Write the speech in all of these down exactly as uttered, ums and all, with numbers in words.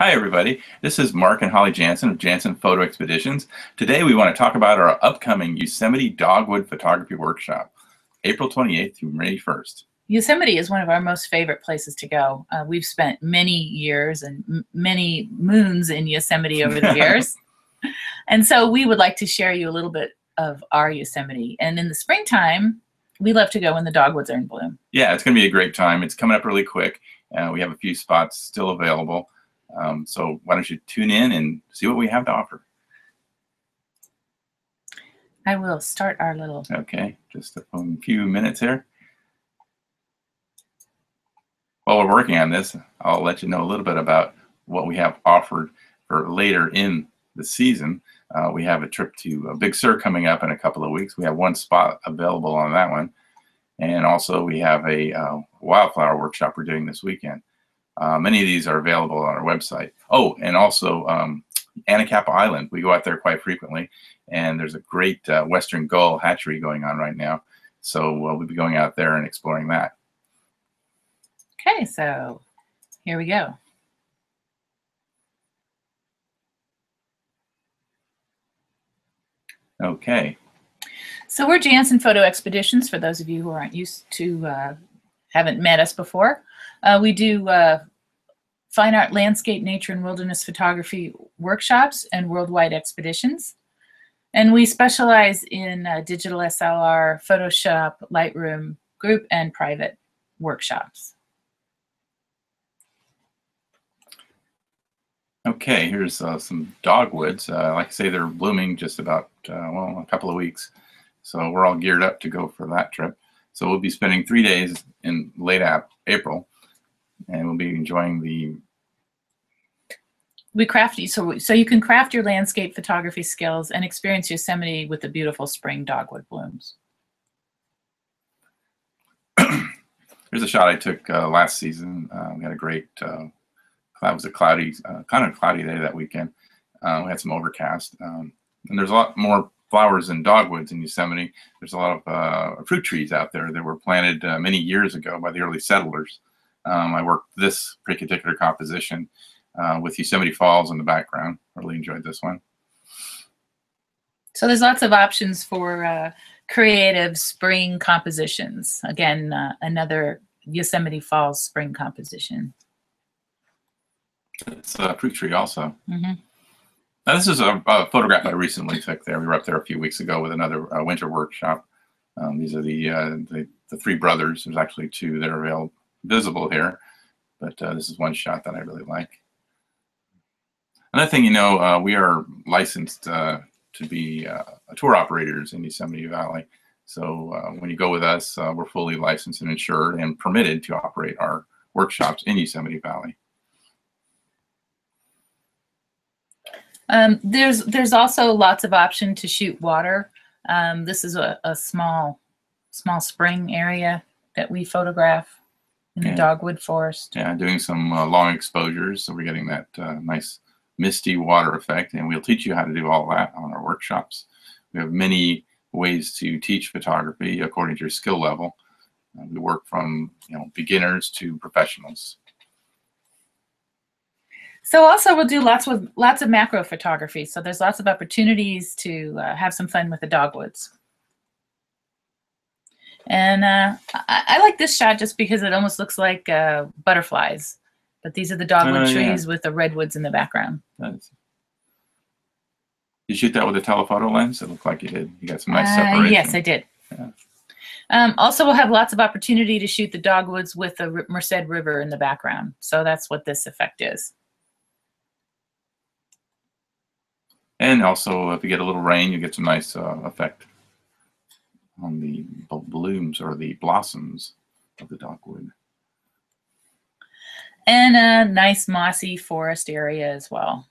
Hi everybody, this is Mark and Holly Jansen of Jansen Photo Expeditions. Today we want to talk about our upcoming Yosemite Dogwood Photography Workshop, April twenty-eighth through May first. Yosemite is one of our most favorite places to go. Uh, we've spent many years and m many moons in Yosemite over the years. And so we would like to share you a little bit of our Yosemite. And in the springtime, we love to go when the dogwoods are in bloom. Yeah, it's going to be a great time. It's coming up really quick. Uh, we have a few spots still available. Um, so why don't you tune in and see what we have to offer. I will start our little... Okay, just a few minutes here. While we're working on this, I'll let you know a little bit about what we have offered for later in the season. Uh, we have a trip to uh, Big Sur coming up in a couple of weeks. We have one spot available on that one. And also we have a uh, wildflower workshop we're doing this weekend. Uh, many of these are available on our website. Oh, and also um, Anacapa Island. We go out there quite frequently, and there's a great uh, Western Gull hatchery going on right now. So uh, we'll be going out there and exploring that. Okay, so here we go. Okay. So we're Jansen Photo Expeditions, for those of you who aren't used to, uh, haven't met us before. Uh, we do uh, fine art, landscape, nature, and wilderness photography workshops and worldwide expeditions. And we specialize in uh, digital S L R, Photoshop, Lightroom, group, and private workshops. Okay, here's uh, some dogwoods. Uh, like I say, they're blooming just about, uh, well, a couple of weeks. So we're all geared up to go for that trip. So we'll be spending three days in late April, and we'll be enjoying the... We craft, so, so you can craft your landscape photography skills and experience Yosemite with the beautiful spring dogwood blooms. Here's a shot I took uh, last season. Uh, we had a great, uh, that was a cloudy, uh, kind of cloudy day that weekend. Uh, we had some overcast. Um, and there's a lot more flowers and dogwoods in Yosemite. There's a lot of uh, fruit trees out there that were planted uh, many years ago by the early settlers. Um, I worked this particular composition uh, with Yosemite Falls in the background. Really enjoyed this one. So there's lots of options for uh, creative spring compositions. Again, uh, another Yosemite Falls spring composition. It's a fruit tree also. Mm-hmm. Now, this is a, a photograph I recently took there. We were up there a few weeks ago with another uh, winter workshop. Um, these are the, uh, the the three brothers. There's actually two that are available, visible here, but uh, this is one shot that I really like. Another thing, you know, uh, we are licensed uh, to be uh, tour operators in Yosemite Valley. So uh, when you go with us, uh, we're fully licensed and insured and permitted to operate our workshops in Yosemite Valley. Um, there's there's also lots of option to shoot water. Um, this is a, a small small spring area that we photograph in yeah. the dogwood forest. Yeah, doing some uh, long exposures, so we're getting that uh, nice misty water effect, and we'll teach you how to do all that on our workshops. We have many ways to teach photography according to your skill level. Uh, we work from you know beginners to professionals. So also we'll do lots with lots of macro photography. So there's lots of opportunities to uh, have some fun with the dogwoods. And uh, I, I like this shot just because it almost looks like uh, butterflies. But these are the dogwood uh, trees yeah. with the redwoods in the background. Nice. You shoot that with a telephoto lens? It looked like you did. You got some nice separation. Uh, yes, I did. Yeah. Um, also, we'll have lots of opportunity to shoot the dogwoods with the Merced River in the background. So that's what this effect is. And also, if you get a little rain, you get some nice uh, effect on the blooms or the blossoms of the dogwood. And a nice mossy forest area as well.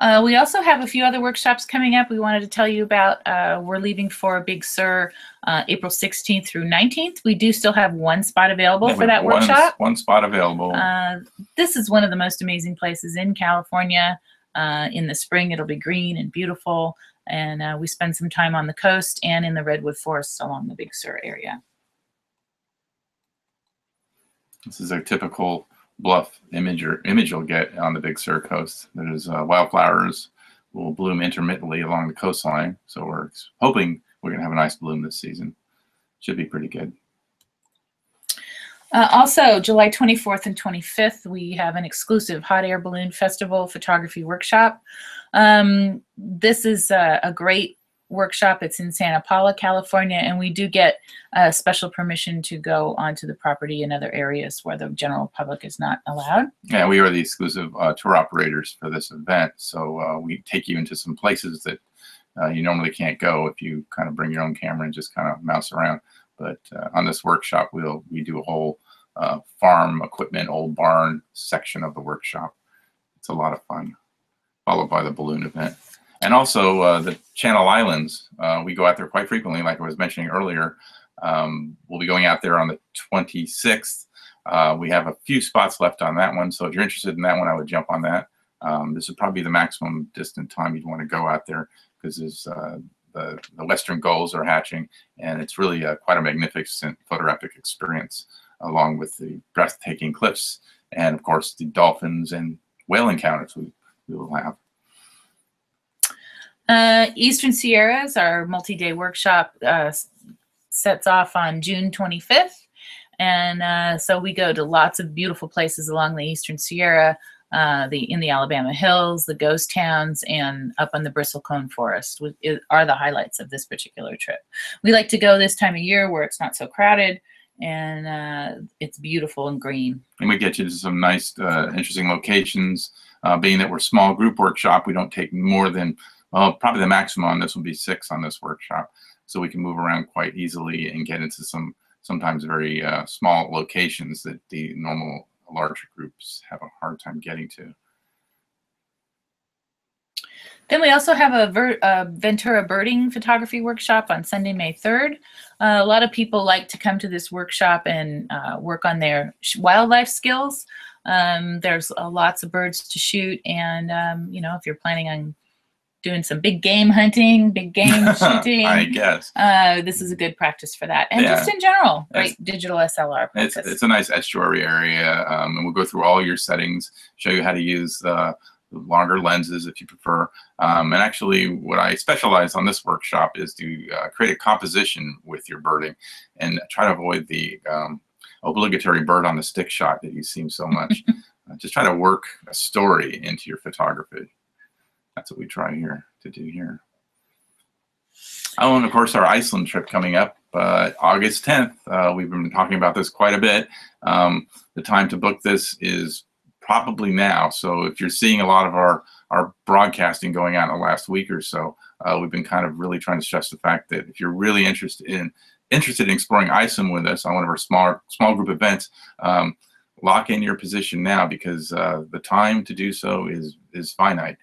Uh, we also have a few other workshops coming up we wanted to tell you about. Uh, we're leaving for Big Sur uh, April sixteenth through nineteenth. We do still have one spot available yeah, for that one, workshop. One spot available. Uh, this is one of the most amazing places in California. Uh, in the spring, it'll be green and beautiful. And uh, we spend some time on the coast and in the redwood forests along the Big Sur area. This is a typical bluff image or image you'll get on the Big Sur coast. There's uh, wildflowers will bloom intermittently along the coastline, so we're hoping we're gonna have a nice bloom this season. Should be pretty good. Uh, also, July twenty-fourth and twenty-fifth, we have an exclusive Hot Air Balloon Festival Photography Workshop. Um, this is a, a great workshop. It's in Santa Paula, California, and we do get uh, special permission to go onto the property in other areas where the general public is not allowed. Yeah, we are the exclusive uh, tour operators for this event, so uh, we take you into some places that uh, you normally can't go if you kind of bring your own camera and just kind of mouse around. But uh, on this workshop, we'll we do a whole uh, farm equipment, old barn section of the workshop. It's a lot of fun, followed by the balloon event. And also uh, the Channel Islands, uh, we go out there quite frequently, like I was mentioning earlier. Um, we'll be going out there on the twenty-sixth. Uh, we have a few spots left on that one, so if you're interested in that one, I would jump on that. Um, this would probably be the maximum distant time you'd want to go out there, because there's uh, the, the Western Gulls are hatching, and it's really uh, quite a magnificent photographic experience, along with the breathtaking cliffs, and of course the dolphins and whale encounters we, we will have. Uh, Eastern Sierras, our multi-day workshop, uh, sets off on June twenty-fifth, and uh, so we go to lots of beautiful places along the Eastern Sierra, uh, the in the Alabama Hills, the ghost towns, and up on the bristlecone forest with, it, are the highlights of this particular trip. We like to go this time of year where it's not so crowded, and uh, it's beautiful and green. And we get you to some nice, uh, interesting locations. Uh, being that we're a small group workshop, we don't take more than well, probably the maximum on this will be six on this workshop, so we can move around quite easily and get into some sometimes very uh, small locations that the normal larger groups have a hard time getting to. Then we also have a, Ver a Ventura Birding Photography Workshop on Sunday, May third. Uh, a lot of people like to come to this workshop and uh, work on their wildlife skills. Um, there's uh, lots of birds to shoot, and um, you know, if you're planning on doing some big game hunting, big game shooting. I guess. Uh, this is a good practice for that. And yeah, just in general, right? Digital S L R practice. It's, it's a nice estuary area. Um, and we'll go through all your settings, show you how to use uh, the longer lenses if you prefer. Um, and actually, what I specialize on this workshop is to uh, create a composition with your birding and try to avoid the um, obligatory bird on the stick shot that you've seen so much. uh, just try to work a story into your photography. That's what we try here to do here. Oh, and of course our Iceland trip coming up uh, August tenth. Uh, we've been talking about this quite a bit. Um, the time to book this is probably now. So if you're seeing a lot of our, our broadcasting going out in the last week or so, uh, we've been kind of really trying to stress the fact that if you're really interested in interested in exploring Iceland with us on one of our smaller, small group events, um, lock in your position now, because uh, the time to do so is, is finite.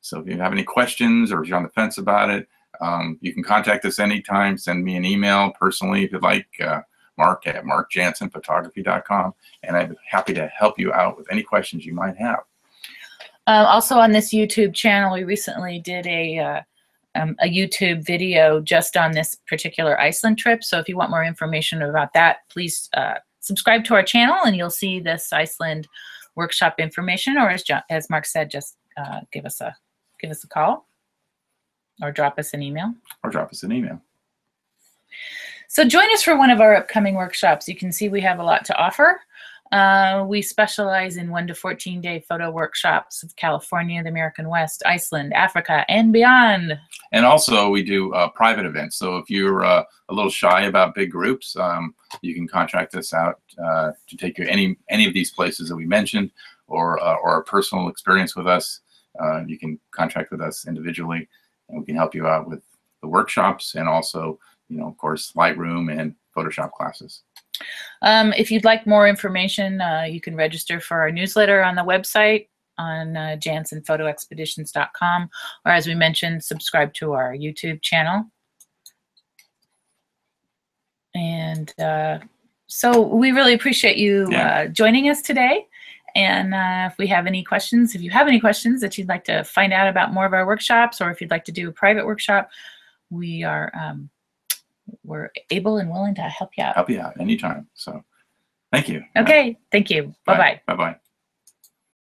So if you have any questions or if you're on the fence about it, um, you can contact us anytime. Send me an email personally if you'd like, uh, mark at mark jansen photography dot com, and I'm happy to help you out with any questions you might have. Uh, also on this YouTube channel, we recently did a, uh, um, a YouTube video just on this particular Iceland trip. So if you want more information about that, please uh, subscribe to our channel, and you'll see this Iceland workshop information, or as, John, as Mark said, just uh, give us a Give us a call or drop us an email. Or drop us an email. So join us for one of our upcoming workshops. You can see we have a lot to offer. Uh, we specialize in one to fourteen day photo workshops of California, the American West, Iceland, Africa, and beyond. And also we do uh, private events. So if you're uh, a little shy about big groups, um, you can contract us out uh, to take you any any of these places that we mentioned, or, uh, or a personal experience with us. Uh, you can contract with us individually, and we can help you out with the workshops and also, you know, of course, Lightroom and Photoshop classes. Um, if you'd like more information, uh, you can register for our newsletter on the website on uh, jansen photo expeditions dot com, or as we mentioned, subscribe to our YouTube channel. And uh, so we really appreciate you yeah. uh, joining us today. And uh, if we have any questions, if you have any questions that you'd like to find out about more of our workshops, or if you'd like to do a private workshop, we are um, we're able and willing to help you out. Help you out anytime. So Thank you. Okay. Thank you. Bye-bye. Bye-bye.